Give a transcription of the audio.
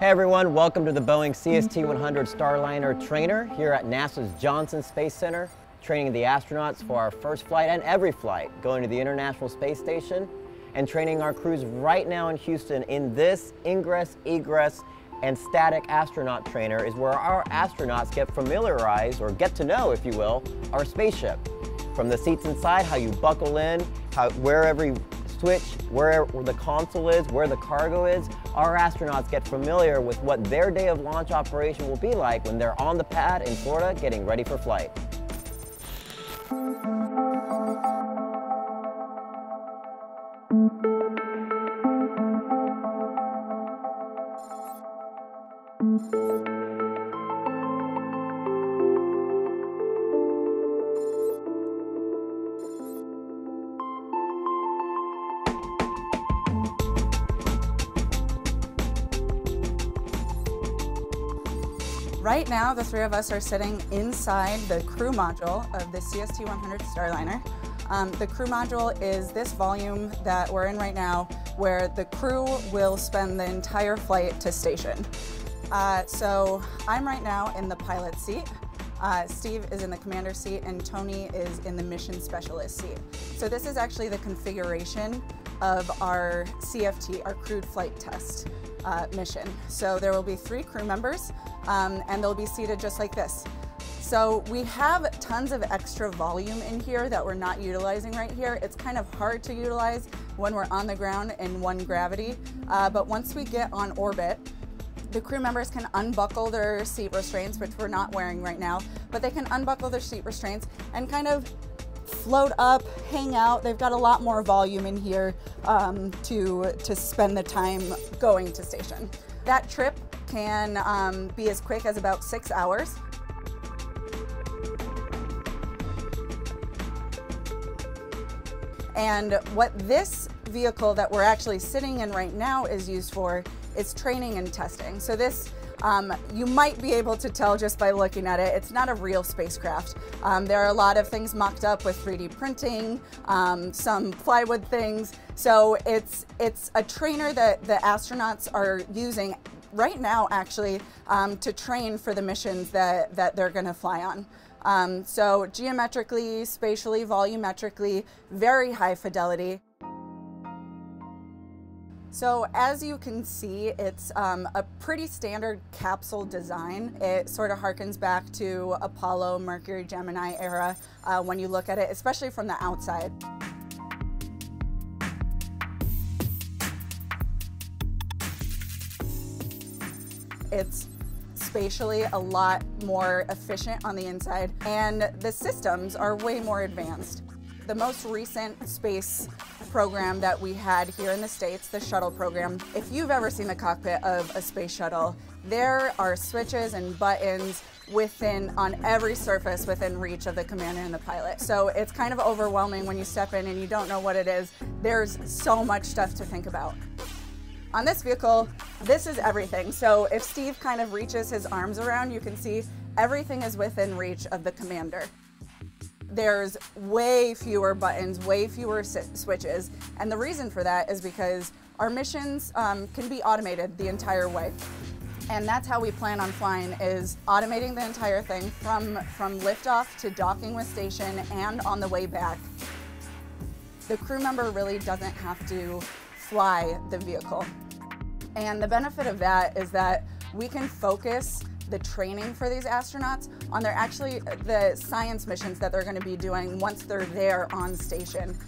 Hey everyone, welcome to the Boeing CST-100 Starliner trainer here at NASA's Johnson Space Center, training the astronauts for our first flight and every flight going to the International Space Station, and training our crews right now in Houston in this ingress, egress, and static astronaut trainer is where our astronauts get familiarized, or get to know, if you will, our spaceship. From the seats inside, how you buckle in, where every switch, where the console is, where the cargo is, our astronauts get familiar with what their day of launch operation will be like when they're on the pad in Florida getting ready for flight. Right now, the three of us are sitting inside the crew module of the CST-100 Starliner. The crew module is this volume that we're in right now, where the crew will spend the entire flight to station. So I'm right now in the pilot seat. Steve is in the commander seat, and Tony is in the mission specialist seat. So this is actually the configuration of our CFT, our crewed flight test mission. So there will be three crew members, and they'll be seated just like this. So we have tons of extra volume in here that we're not utilizing right here. It's kind of hard to utilize when we're on the ground in one gravity, but once we get on orbit, the crew members can unbuckle their seat restraints, which we're not wearing right now, but they can unbuckle their seat restraints and kind of float up, hang out. They've got a lot more volume in here to spend the time going to station. That trip can be as quick as about 6 hours. And what this vehicle that we're actually sitting in right now is used for is training and testing. So this, you might be able to tell just by looking at it, it's not a real spacecraft. There are a lot of things mocked up with 3D printing, some plywood things. So it's a trainer that the astronauts are using right now, actually, to train for the missions that they're gonna fly on. So geometrically, spatially, volumetrically, very high fidelity. So as you can see, it's a pretty standard capsule design. It sort of harkens back to Apollo, Mercury, Gemini era when you look at it, especially from the outside. It's spatially a lot more efficient on the inside, and the systems are way more advanced. The most recent space program that we had here in the States, the shuttle program. If you've ever seen the cockpit of a space shuttle, there are switches and buttons on every surface within reach of the commander and the pilot. So it's kind of overwhelming when you step in and you don't know what it is. There's so much stuff to think about. On this vehicle, this is everything. So if Steve kind of reaches his arms around, you can see everything is within reach of the commander. There's way fewer buttons, way fewer switches, and the reason for that is because our missions can be automated the entire way, and that's how we plan on flying, is automating the entire thing from liftoff to docking with station and on the way back. The crew member really doesn't have to fly the vehicle, and the benefit of that is that we can focus the training for these astronauts on the science missions that they're going to be doing once they're there on station.